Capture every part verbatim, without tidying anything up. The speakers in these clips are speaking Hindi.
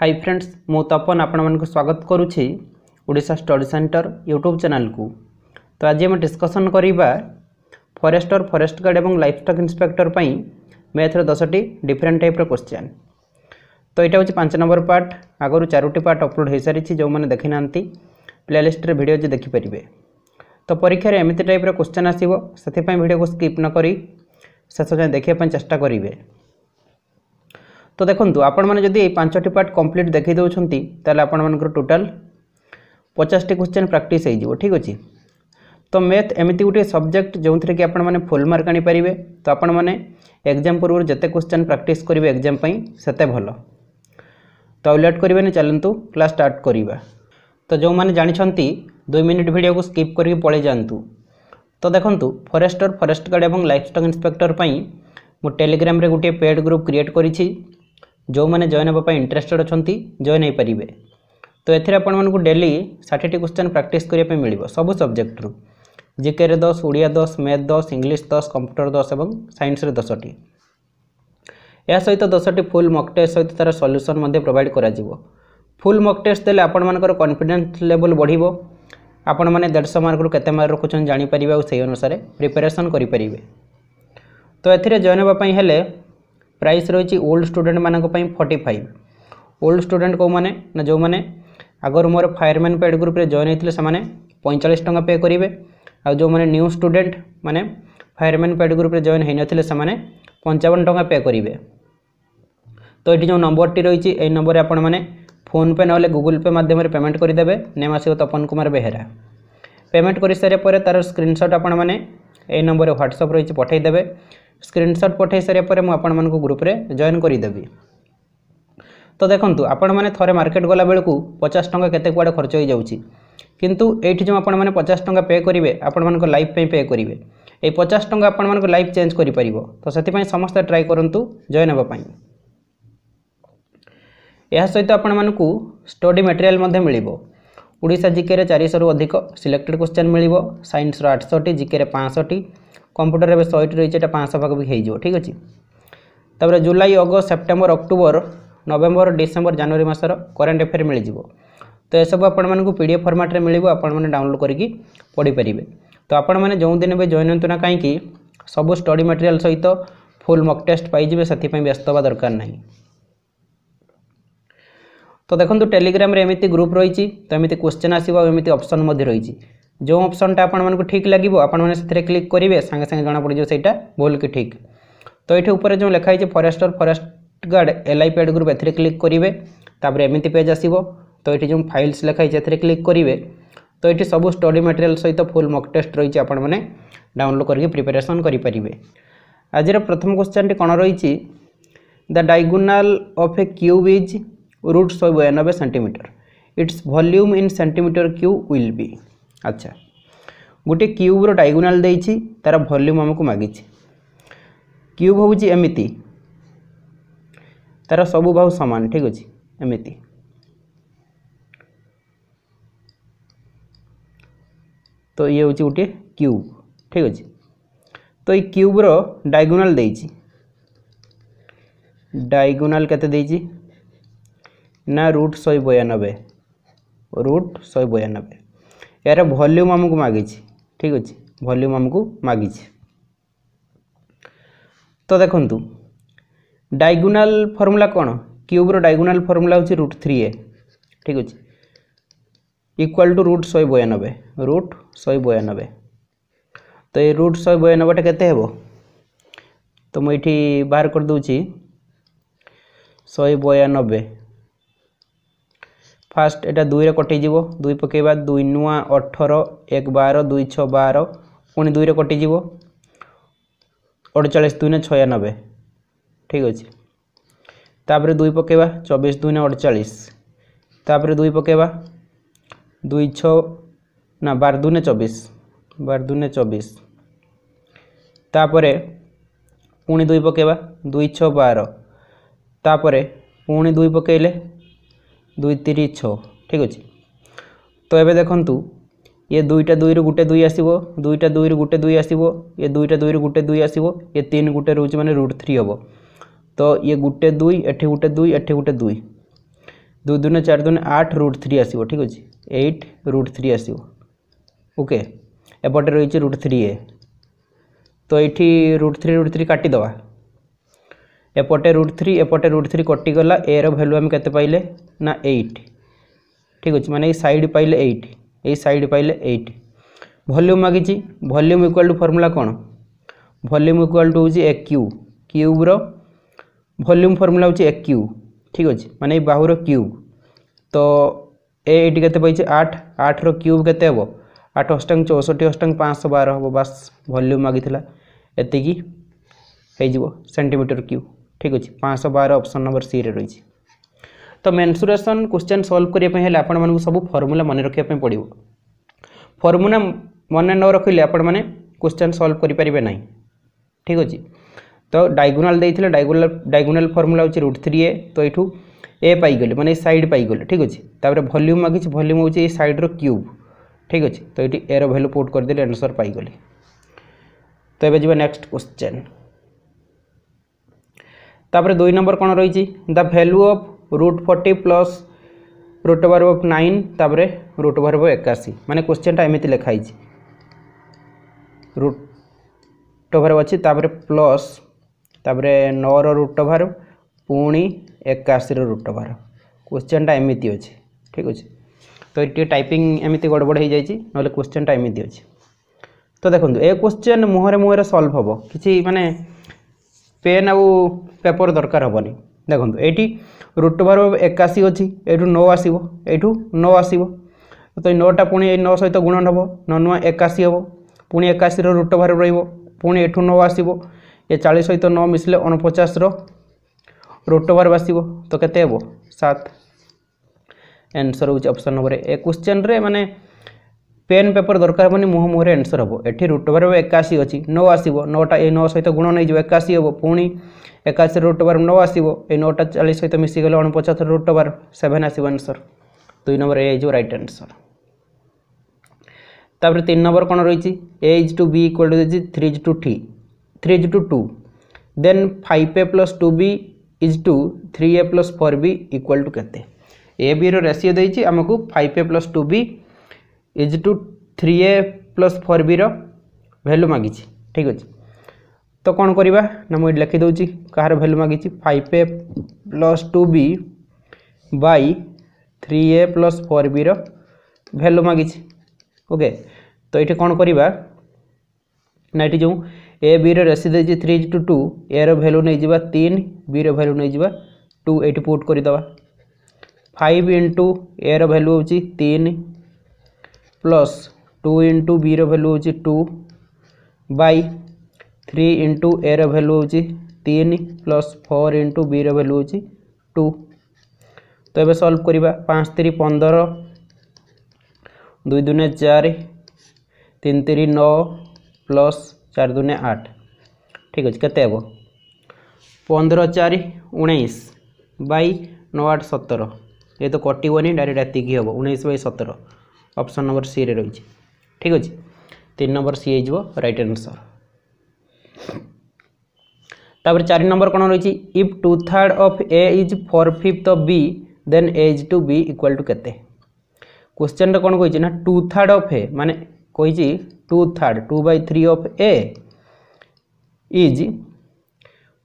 हाय फ्रेंड्स मु तपन आपण मानक स्वागत करुछि Odisha study centre YouTube channel को। तो आज हम डिस्कशन करबा फॉरेस्टर फॉरेस्ट गार्ड और लाइफस्टॉक इंस्पेक्टर पई मैथ्र दस टी डिफरेंट टाइप रो क्वेश्चन। तो यहाँ हूँ पांच नंबर पार्ट आगुरी चारोटी पार्ट अपलोड हो सारी जो मैंने देखी ना प्लेलिस्ट रे वीडियो देखिपारे। तो परीक्षा एमती टाइप रो क्वेश्चन आसीबो सेथि पई वीडियो को स्किप न करी शेष जाए देखा चेष्टा करेंगे। तो देखो आपण मैंने जदि पांचटी पार्ट कंप्लीट देखी देखें तेल आपर टोटाल पचासटी क्वेश्चन प्रैक्टिस हो ठीक अच्छे। तो मैथ एमती गोटे सब्जेक्ट जो थी कि आपने फुल मार्क आनी पारे। तो आपण मैंने एग्जाम पूर्व जिते क्वेश्चन प्रैक्टिस करेंगे एग्जाम सेते भल। तो आउ लेट करें चलतु क्लास स्टार्ट करवा। तो जो मैंने जानते दुई मिनिट वीडियो को स्किप करके पलि जातु। तो देखो फॉरेस्टर फॉरेस्ट गार्ड और लाइफस्टॉक इंस्पेक्टर मु टेलीग्राम रे गोटे पेड ग्रुप क्रिएट करी जो मैंने जॉइन होगा पाई इंटरेस्टेड अच्छा जॉइन हो पारे। तो ये आपको डेली साठटी क्वेश्चन प्रैक्टिस करने मिल सब सब्जेक्ट रु जीके रे दस ओडिया दस मैथ दस इंग्लीश दस कंप्यूटर दस और साइंस रे दस टी या सहित दस टी फुल मॉक टेस्ट सहित तार सॉल्यूशन प्रोवाइड कर फुल मॉक टेस्ट देले आपर कॉन्फिडेंस लेवल बढ़ आपण मैंने डेढ़ सौ मार्क रु केते मार्क रखुछन जानीपर और से अनुसार प्रिपेरेसन करें। तो ये जॉइन होगापाई हेले प्राइस रही ओल्ड स्टूडेंट मानक पई पैंतालीस। ओल्ड स्टूडेंट को माने ना जो माने आगर मोर फायरमैन पेड ग्रुप रे जॉइन होते से पैंतालीस टका पे करेंगे और जो माने न्यू स्टूडेंट माने फायरमैन पेड ग्रुप रे जॉइन होने से पंचावन टका पे करेंगे। तो ये जो नंबर टी रही है नंबर आपण माने फोन पे ना गूगल पे मध्यम पेमेंट करदे। Name as Tapan Kumar Behera. Payment कर सारापर तार स्क्रीनशॉट आपण माने ए नंबर व्हाट्सएप रही पठेदे। स्क्रीनशॉट पठाई सारापर मुझे ग्रुप रे जॉइन करदेवि। तो देखो आपण मैंने थरे मार्केट गला बेल को पचास टका केते कुआडे खर्च हो जाउची किंतु एठी जो आपण मैंने पचास टका पे करेंगे आपण मानको लाइफ पे पे करेंगे ए पचास टका आपण मानको लाइफ चेंज करि परिबो। तो सेति पई समस्ते ट्राई करंतु जॉइन होबा पई। या सहित आपण मानको स्टडी मटेरियल मध्ये मिलिबो। ओडिशा जीके रे चार सौ रु अधिक सिलेक्टेड क्वेश्चन मिलिबो। साइंस रो आठ सौ टी जीके रे पाँच सौ टी कंप्यूटर एवं सौ टी रही है पाँच सौ पाखापाखि हो ठीक अच्छे। तापर जुलाई अगस्त सेप्टेम्बर अक्टोबर नवेम्बर डिसेम्बर जनवरी मसर करेन्ट अफेयर मिल जाव। तो यह सब आपण मानक पीडीएफ फॉर्मेट रे मिलिबो आपण माने डाउनलोड करके पढ़ी परिबे। तो आपण माने जो दिन भी जॉइन होंतु ना कहीं सब स्टडी मटेरियल सहित फुल मॉक टेस्ट पाइबे से व्यस्त होगा दरकार नहीं। तो देखो टेलीग्राम रे एमती ग्रुप रही तो एमती क्वेश्चन आसीबो एमती ऑप्शन मधे रही जो ऑप्शन टा आपण मानक ठीक लगे आपण माने सेथरे क्लिक करेंगे सांगे सांगे जाना पड़ जाए सहीटा भूल कि ठीक। तो ये ऊपर जो लिखा है forester forest guard L I paid group एथरे क्लिक करेंगे तापर एमती पेज आसीबो। तो ये जो फाइल्स लिखा है एथरे क्लिक करेंगे। तो ये सब स्टडी मटेरियल सहित फुल मॉक टेस्ट रही आपण माने डाउनलोड करके प्रिपरेशन करेंगे। आज प्रथम क्वेश्चन टी कौन रही the diagonal of a cube is root सौ बयानबे centimetre its volume in centimetre cube will be. अच्छा गोटे क्यूब रो डायगोनल देछि तार वॉल्यूम हमकु मागिछि। क्यूब होउछि एमिति तार सबु भाव समान ठीक अछि एमिति। तो ये होछि गोटे क्यूब ठीक अछि। तो ये क्यूब रो डायगोनल देछि डायगोनल केते देछि ना रूट सौ बयानबे रूट सौ बयानबे यार वॉल्यूम हमको मागिछि ठीक अच्छे वॉल्यूम हमको मागिछि। तो देखु डायगोनल फॉर्मूला कौन क्यूब रो डायगोनल फॉर्मूला होछि रूट थ्री ए ठीक अच्छे इक्वाल टू रूट सौ बयानबे रूट सौ बयानबे। तो ये रूट सौ बयानबेटा केते हेबो तो मुझे बाहर कर दूची सौ बयानबे फास्ट एटा दुई रे कटि जीवो दुई पकेबा दुई नुआ अठार एक बार दुई छ बार पुणी दुई रे कटि जीवो अड़चाश दुईने छयानबे ठीक अच्छे। तापर दुई पकेबा चौबीस दुईने अड़चाश तापर दुई पकेबा दुई छ ना बार दुईने चौबीस बार दुईने चौबीस तापर पुणी दुई पकेबा दुई छ बार तापर पुणी दुई पकेले दुई तीरी छः ठीक अच्छे। तो ये देखु ये दुईटा दुई रु गोटे दुई आसो दुईटा दुई रु गोटे दुई आसो ये दुईटा दुई रु गोटे दुई आसो ये तीन गोटे रोचे माने रूट थ्री हे। तो ये गोटे दुई एठी गोटे दुई एठी गोटे दुई दो दुन चार दुन आठ रुट थ्री आसो ठीक अच्छे एट रुट थ्री आसो ओके एपटे रही रुट थ्री ए तो ये रुट थ्री रुट थ्री काटिदेव एपटे रुट थ्री एपटे रुट थ्री कटिगला ए रैल्यू आम के ना एट ठीक अच्छे माने साइड पाइले एट ये साइड पाइले एट वॉल्यूम मागिची वॉल्यूम इक्वाल टू फॉर्मूला कौन वॉल्यूम इक्वाल टू हूँ ए क्यू क्यूब वॉल्यूम फॉर्मूला हूँ ए क्यू ठीक अच्छे माने बाहूर क्यूब तो ए ये के आठ आठ क्यूब के आठ अष्टांग चौसठ अष्टांग पाँच बार हम बास वॉल्यूम मागी था एति सेंटीमीटर क्यूब ठीक अच्छे पाँच बार ऑप्शन नंबर सी रे रही। तो मेन्सुरेसन क्वेश्चन सॉल्व करने आपन सब फॉर्मूला मन रखा पड़ो फॉर्मूला मन न रखिले आपण मैंने क्वेश्चन सॉल्व करें ना ठीक अच्छे। तो डायगोनल देते डायगोनल डायगोनल फॉर्मूला होची रूट थ्री ए तो यू ए पाइगले माने साइड पाइगले ठीक अच्छे। तापर वॉल्यूम मागिच वॉल्यूम होची ए साइड रो क्यूब ठीक अच्छे। तो ये ए रो वैल्यू पुट करदे आंसर पाइगले। तो एबे जिबा नेक्स्ट क्वेश्चन तापर दुई नंबर कौन रही the value of root forty plus root over of nine तापर रूट ओवर ऑफ एकाशी माने क्वेश्चन टाइम एमती लिखाई रूट ओवर अच्छी तापर प्लस तापर नौ रो रूट ओवर पुणी एकाशी रो रूट ओवर क्वेश्चन टाइम एमती अच्छे ठीक अच्छे। तो ये टाइपिंग एमती गड़बड़ हो जाए ना क्वेश्चन टाइम एमती अच्छे। तो देखो ए क्वेश्चन मुहरे मुहरे सॉल्व हम कि माने पेन आउ पेपर दरकार हेनी देखो ये रूट ओवर एकाशी अच्छी यू नौ आसो यू नौ आसो तो ये नौटा पुणी नौ सहित गुणन हम नौ नुआ एकाशी हम पुणी एकाशी रूट ओवर रुणी एठू नौ आसो ये चालीस सहित नौ मिसले अणपचास रूट ओवर आसो तो केते हम सात आंसर होची ऑप्शन नंबर ए। क्वेश्चन रे माने पेन पेपर दरकार हेनी मुह मुहरे आंसर हम ये रूट ओवर एकाशी अच्छी नौ आसो नौटा ये नौ सहित गुणन हो एकाशी हम पुणी एकाशी रुट ओवर नौ आसो ये नौटा चालीस सहित मिशिगले अणपचास रुट ओवर सेवेन आसो आंसर दुई number A is right answer. तापर तीन नंबर कौन रही A is to B equal to three is to T three is to two then five A plus two B is to three A plus four B equal to के ए बी रेसीो देती आमको five A plus two B is to three A plus four B रैल्यू मागी ठीक अच्छे। तो कौन करवा ना मुझे लिखिदी कहार भैल्यू मागिच five A plus two B by three A plus four B value मागिच ओके। तो ये कौन करवा ना ये जो ए बी रेसी देती three is to two A value नहीं जावा तीन बी रैल्यू नहीं जावा टू ये पुट करदे फाइव इंटू ए रैल्यू हूँ तीन plus two into B value हूँ two by three into A value हूँ तीन plus four into B value हूँ टू। तो ये सॉल्व करवा पाँच तीन पंदर दुई दुने चार तीन तीन नौ प्लस चार दुने आठ ठीक अच्छे के पंद्रह चार उन्नीस बाई नौ आठ सतर ये तो कटोनी डायरेक्ट रातिकी हम उन्नीस बाई सतर ऑप्शन नंबर सी रे रही ठीक अच्छे। तीन नंबर सी हो राइट आंसर। तापर चार नंबर कौन रही if two third of A is four fifth of B then A is to B equal to केते क्वेश्चन कौन कही ना टू थर्ड ऑफ ए माने कही two third two by three of A is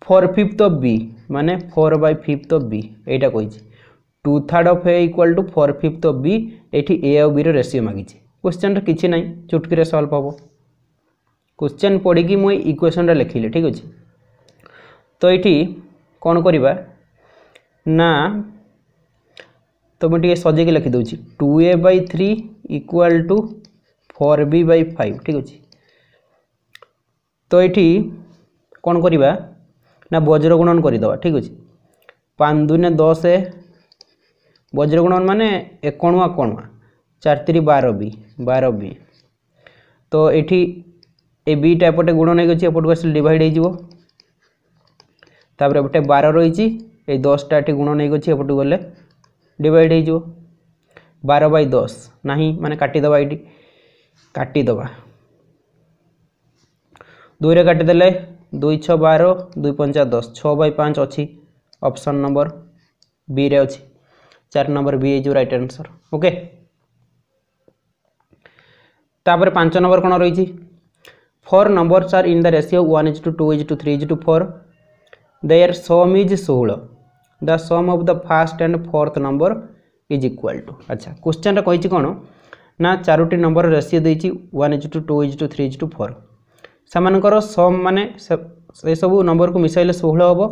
four fifth of B माने four by fifth of B एटा कही two third of A equal to four fifth of B एठी ए और बी रो रेशियो मागी क्वेश्चन किसी ना चुटकी सॉल्व हम क्वेश्चन पढ़ी मुझे इक्वेशन लिखिली ठीक अच्छे। तो ये कौन करवा ना तो मुझे सजेक लिखिदी two A by three equal to four B by five ठीक अच्छे। तो ये कौन करवा ना वज्र गुणन करदे ठीक अच्छे। पाँच दुने दस ए वज्र गुणन माने एकणुआ कणुआ चार तीन बार बी बार बी तो ये ए बीटा एपटे गुण नहीं एपटू आस डिवाइड होपर एपटे बार रही ए दस टाइम गुण नहीं एपटू गले डिवाइड हो बार बै दस ना माने काटिदेवा ये काटिदेवा दुई रे काटिदेले दुई छ बार दुई पंचा दस छ बै पाँच अच्छी ऑप्शन नंबर बी रे अच्छी। चार number B is right answer. Okay तापर पांच नंबर कौन रही four numbers are in the ratio one is to two is to three is to four their sum is सोलह the sum of the first and fourth number is equal to. अच्छा क्वेश्चन कही कौन ना चारोटी नंबर रेशियो देती one is to two is to three is to four सेमानकर सम माने से सब नंबर को मिसाइले सोलह हे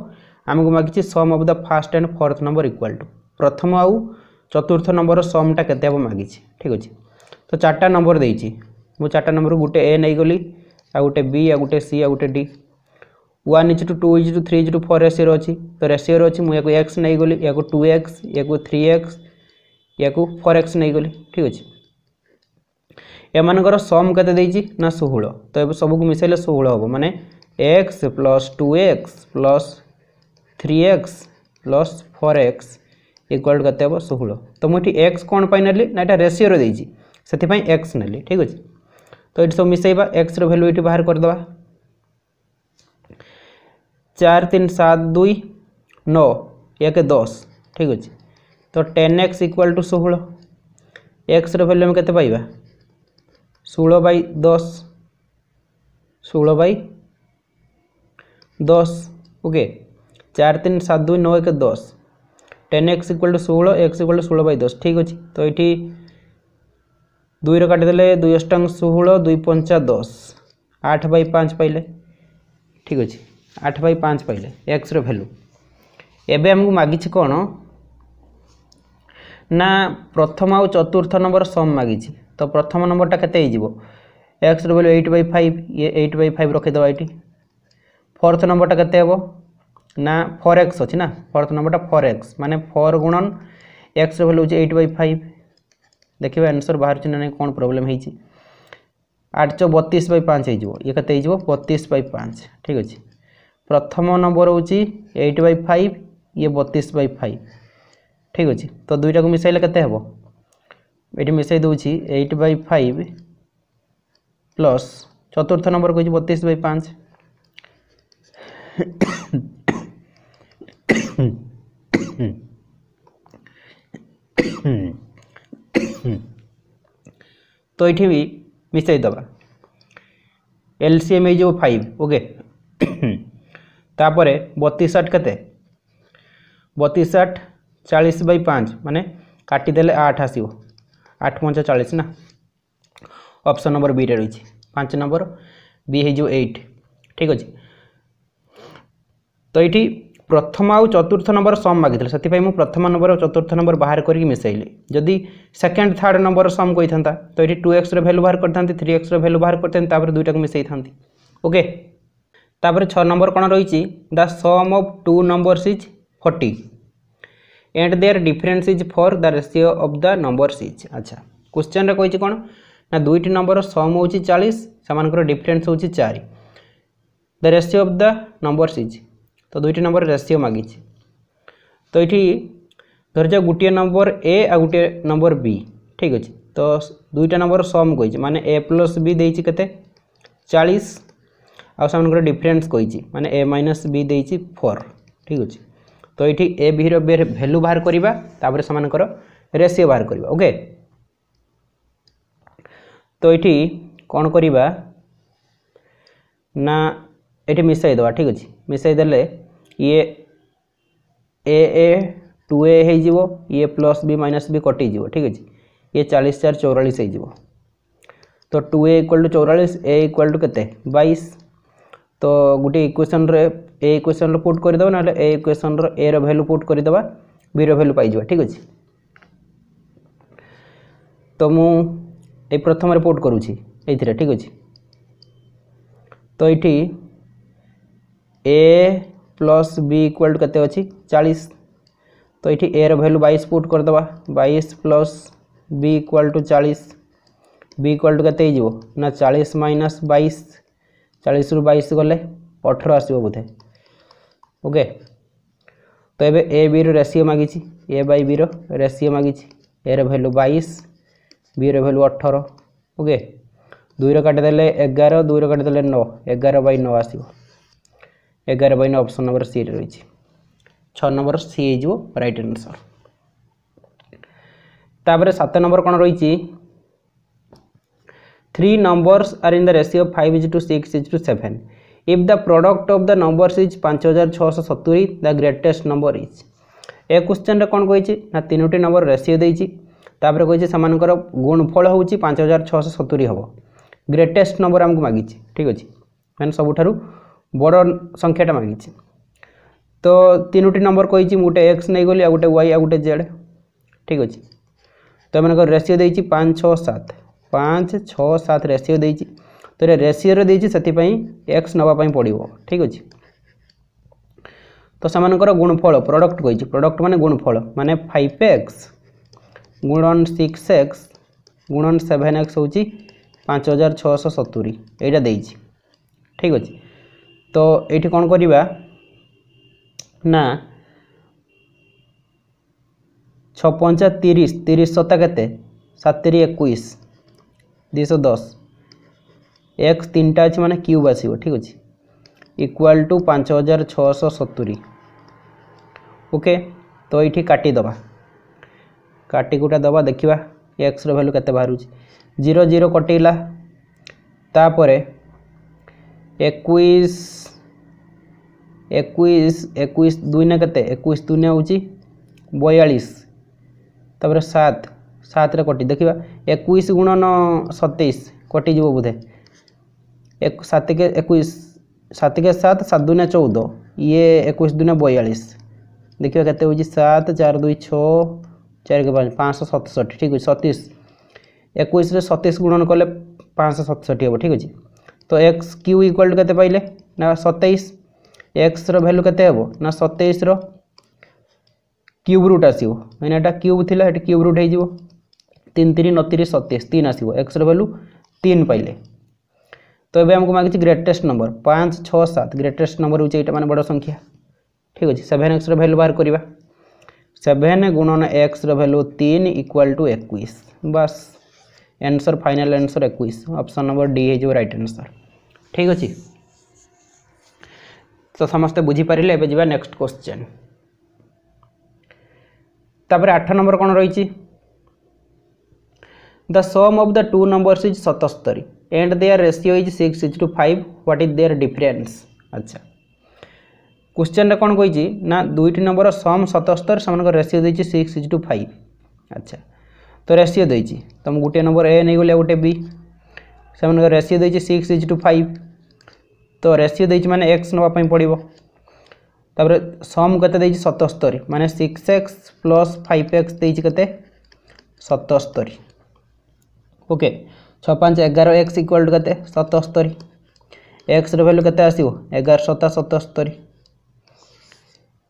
आमको मागिचे sum of the first and fourth number equal to प्रथम आउ चतुर्थ नंबर समटा केते हम मागिचे ठीक अछि। तो चारटा नंबर देछि मु चारटा नंबर गुटे ए नै गली आ गोटे बी आ गोटे सी आ गोटे D one is to two is to three is to four रेसीयर अच्छी तो रेसीयर अच्छी मुझे एक्स नहीं गली या टू एक्स या थ्री एक्स या फोर एक्स नहीं गली ठीक अच्छे एमर सम के ना षोह तो ये सबको मिसाइले षोह हम मानने x plus two x plus three x plus four x equal to षोह तो मुझे एक्स कौन पर नेली ना ये रेसीयर देती से एक्स नेली ठीक अच्छे। तो ये सब मिसईवा एक्स रैल्यू ये बाहर करदे चार तीन सात दुई नौ एक दस ठीक अच्छे। तो टेन एक्स इक्वाल टू सोलह एक्स रैल्यू आम के षोह बै दस षोह बै दस ओके चार तीन सात दुई नौ एक दस टेन एक्स इक्वाल टू षोह एक्स इक्वाल टू षोह बै दस ठीक अच्छे। तो ये दुई रे काटिदेले दुई अष्टांग षोह दुई पंचा दस आठ बै पाँच पाइले ठीक अच्छे आठ बै पाँच पाइले एक्स रैल्यू एवं आमको मागिच कौन ना प्रथम आ चतुर्थ नंबर सम मागिच। तो प्रथम नंबरटा के x value eight by five ये एट बै फाइव रखीद ये फोर्थ नंबरटा के ना फोर एक्स अच्छी ना फोर्थ नंबरटा फोर एक्स माने फोर गुणन x value eight by five देखिए आंसर बाहर ना नहीं कौन प्रोब्लेम हो आठ सौ बत्तीस बै पाँच ये कैसे बत्तीस बै पाँच ठीक अच्छे। प्रथम नंबर हूँ एट बै फाइव ये बत्तीस बै फाइव ठीक अच्छे। तो दुईटा को मिसाइले कैसे हे ये मिसाई दूसरी एट बै फाइव प्लस चतुर्थ नंबर को बत्तीस बै पाँच तो ये भी मिसई दबा एलसीएम हो फाइव ओके तापर बतीस आठ के बतीस आठ चालीस बै पाँच माने काटिदेले आठ आसो आठ पंचा चालीस ना ऑप्शन नंबर बी रे रही पाँच नंबर बी हो एट ठीक अच्छे। तो ये प्रथम आ चतुर्थ नंबर सम मागिले से मुझे प्रथम नंबर और चतुर्थ नंबर बाहर करके मिसाइली जदि सेकेंड थर्ड नंबर सम कही था तो ये टू एक्स रैल्यू बाहर करते थ्री एक्स रैल्यू बाहर करते दुईटा को मिसई था ओके। तापर छः नंबर कौन रही the sum of two numbers is forty and their difference is four the ratio of the numbers is. अच्छा क्वेश्चन कही कौन ना दुईटी नंबर सम हो चालीस से डिफरेन्स हो चार the ratio of the numbers is. तो दुईट नंबर रेसीयो मागिचे तो ये धरज गोटे नंबर ए आ गोटे नंबर बी ठीक अच्छे। तो दुईटा नंबर सम कही माने ए प्लस बी देती के चालीस आर डिफरेन्स कही माने ए माइनस बी देती फोर ठीक अच्छे। तो ये ए बी भैल्यू बाहर करवा तापर से रेसीयो बाहर करवा ओके। तो ये कौन करवा ना ये मिसई दवा ठीक अच्छे मिसई देले ये ए ए टू ए हो ये प्लस बी माइनस बी कटिज ठीक अच्छे ये चालीस चार चौरास हो तो टू ए इक्वाल टू चौरास ए इक्वाल टू के बाईस। तो गोटे इक्वेशन रे ए इक्वेशन रे पुट करदे ना ए इक्वेशन रे ए रो वैल्यू पुट करदे बी रो वैल्यू पाइबा ठीक अच्छे। तो मु ए प्रथम रे पुट करूची एथिरे ठीक अच्छे। तो ये A plus B equal to के चालीस तो ये ए रैल्यू बाईस पुट करदे बाईस प्लस बी इक्वाल टू चालीस बी इक्वाल टू के ना चालीस माइनस बाईस चालीस रु बाईस गले अठर आसो बोधे ओके। तो ये ए बी रेशियो मागिची ए बाई बी रेशियो मागिची ए रैल्यू बाईस बी रैल्यू अठर ओके दुईर काटिदेले एगार दुईर काटिदेले नौ एगार बै नौ आसो एगार बै नौ ऑप्शन नंबर सी रही छः नंबर सी हो राइट आंसर। तापर सात नंबर कौन रही three numbers are in the ratio five is to six is to seven if the product of the numbers is पांच हजार छःश सतुरी द ग्रेटेस्ट नंबर इज ए क्वेश्चन रे कौन कही ना तीनोटी नंबर रेशियो देपर कही गुणफल हूँ पांच हजार छःश सतुरी हम ग्रेटेस्ट नंबर आमको मागिचे ठीक अच्छे मैंने सबुठार बड़ संख्याटा मागिचे तो तीनोटी नंबर कही गोटे एक्स नहीं गली आ गोटे वाई आ गोटे जेड ठीक अच्छे तो मैं रेसीो दे पाँच छः सात पाँच छः सात रेसीो दे तो ये रेसीो देपाई एक्स नापी पड़ो ठीक अच्छे तो सेमानकर गुणफल प्रोडक्ट कही प्रोडक्ट माने गुणफल माने फाइव एक्स गुणन सिक्स एक्स गुणन सेवेन एक्स हूँ पाँच हजार छःश सतुरी यहाँ दे ठीक अच्छे तो ये कौन करवा ना छपंचा तीस तीस सता के सतरी इक्कीस दुश दस एक्स तीन टा अच्छे माने क्यूब आसो ठीक अच्छे इक्वाल टू पाँच हजार छःश सतुरी ओके तो ये काटिदे काटि कूटा दबा देखा एक्स वैल्यू के बाहर जीरो जीरो कटिला तापरे इक्कीस इक्कीस इक्कीस दुईना के इक्कीस दुनिया हूँ बयालीस तापर सात सात कटि देखा इक्कीस गुणन सतैश कटिज बोधे एक सात के इक्कीस सात के सात सात दुनिया चौदह ये इक्कीस दुनिया बयालीस देखा के सात चार दुई छः चार के पाँच पाँच सौ सतसठ ठीक अच्छे सतीश इक्कीस सतीश गुणन कले पाँच सतसठी हे ठीक अच्छे तो एक्स क्यू इक्वाल टू के ना सतैश एक्स रैल्यू के ना सतैश क्यूब रूट आसो कहीं क्यूब थी ये क्यूब रूट हो तीन तीन नतीस सतैश तीन आसो एक्स रैल्यू तीन पाइले तो ये आमको मागिच ग्रेटेस्ट नंबर पाँच छः सात ग्रेटेस्ट नंबर हूँ यहाँ मैंने बड़ संख्या ठीक अच्छे सेवेन एक्स रैल्यू बाहर करवा सेवेन गुणन एक्स रैल्यू तीन इक्वाल टू इक्कीस बस आंसर फाइनल आंसर इक्कीस ऑप्शन नंबर डी है जो राइट आंसर ठीक अच्छे तो समस्ते बुझीपारे एवं जावा नेक्स्ट क्वेश्चन तापर आठ नंबर कौन रही the sum of the two numbers is सतस्तरी and their ratio is six is to five what is their difference अच्छा क्वेश्चन रे कौन कही ना दुईट नंबर सम सतस्तर से रेशियो दे सिक्स इज टू फाइव अच्छा तो रेसीो दे तुम गोटे नंबर ए नहीं गली आ गोटे बी से रेसीो दे सिक्स इज टू फाइव तो रेसीो दे मैंने एक्स नापी पड़ो तापर सम के सतस्तरी माने six x plus five x देते सतस्तरी ओके छ पाँच एगार एक्स इक्वाल टू के सतस्तरी एक्स रैल्यू के आसो एगार सता सतस्तरी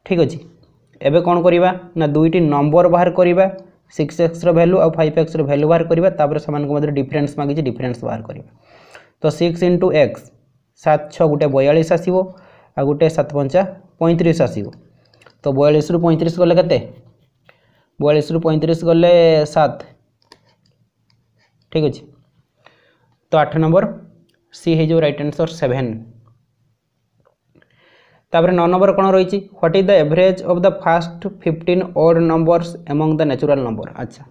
ठीक अच्छे एवं कौन करवा ना दुईटी नंबर बाहर करवा सिक्स एक्स रैल्यू आ फाइव एक्स रैल्यू बाहर करवापर से डिफरेन्स मागिचे डिफरेन्स बाहर करवा तो सिक्स इंटू एक्स सात छः गोटे बयालीस आसो आ गोटे सात पंचा पैंतीस आसो तो बयालीस रु पैंतीस गले के बयालीस रु पैंतीस गले सात ठीक अच्छे तो आठ नंबर सी है जो राइट आंसर सेवेन तापर नौ नंबर कौन रही what is the average of the first fifteen odd numbers among the natural number अच्छा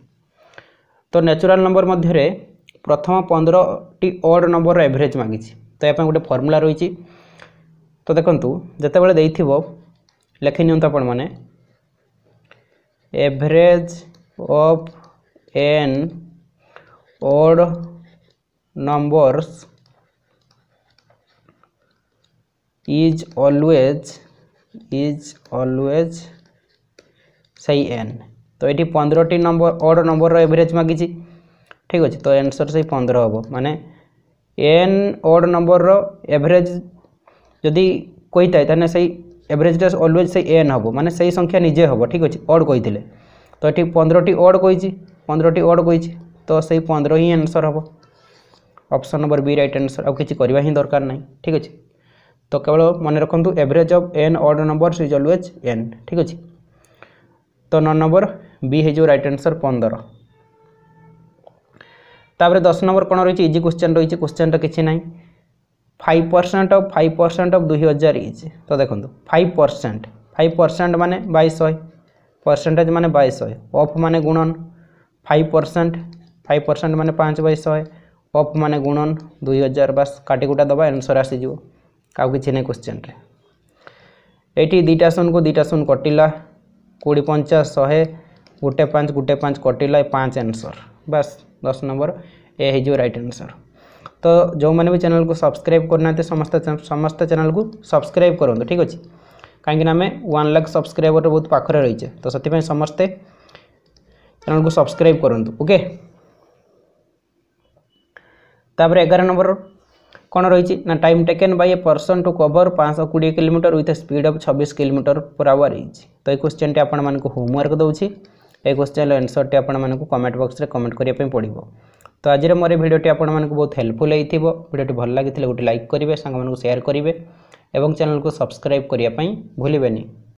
तो नेचुरल नंबर मध्य प्रथम पंद्रह टी ऑड नंबर एवरेज मांगी तो यहाँ गोटे फर्मूला रही तो देखु जितेबाला लिखि नि average of n odd numbers is always is always सही एन तो ये पंद्रह टी नंबर ऑड नंबर एवरेज मागिच ठीक अच्छे तो आंसर से पंद्रह हम माने एन ऑड नंबर एवरेज जदि कही था सही एवरेजटा ऑलवेज सही एन हम माने सही संख्या निजे हम ठीक अच्छे ऑड कही तो ये पंद्रह टी ऑड कही पंद्रह टी ऑड कही तो सही पंद्रह ही आंसर हम option number B right answer आउ किसी करवा ही दरकार नहीं ठीक अच्छे तो केवल मन रखु average of n odd numbers is always n ठीक अच्छे तो नौ नंबर बी है जो राइट आंसर पंद्रह तापर दस नंबर कौन रही इजी क्वेश्चन रही क्वेश्चन तो किसी ना five percent of five percent of दुई हजार इज तो देखो फाइव परसेंट फाइव परसेंट माने बाईस परसेंटेज माने बाईस अफ माने गुणन फाइव परसेंट फाइव परसेंट मैंने पाँच बै शहे अफ मान गुणन दुई हजार बास काटिकुटा दबा आंसर आसीज का क्वेश्चन ये दुईटा शून को दुईटा शून कटिला कोड़ी पंचा शहे गोटे पाँच गोटे पाँच कटिला पाँच आंसर बस दस नंबर ए हो राइट आंसर। तो जो मैंने भी चैनल को सब्सक्राइब करना समस्त समस्त चैनल को सब्सक्राइब करूँ ठीक अच्छे कहीं आम वन लाख सब्सक्राइबर बहुत पाखरे रहीचे तो से समस्ते चैनल को सब्सक्राइब करूँ ओके। तापर एगार नंबर कौन रही ना time taken by a person to cover पाँच कोड़े किलोमीटर विथ स्पीड ऑफ छब्बीस किलोमीटर पर आवर इज। तो ये क्वेश्चन टी आपण मानको होमवर्क दउछि ए क्वेश्चन आंसर टी आपण मानको कमेंट बॉक्स रे कमेंट करिया पई पड़िबो। तो आज रे मोरे वीडियो टी आपण मानको बहुत हेल्पफुल हेतिबो वीडियो भल लागिथिले गोटे लाइक करिवे सांग मानको शेयर करिवे एवं चैनल को सब्सक्राइब करिया पई भूलिबेनी।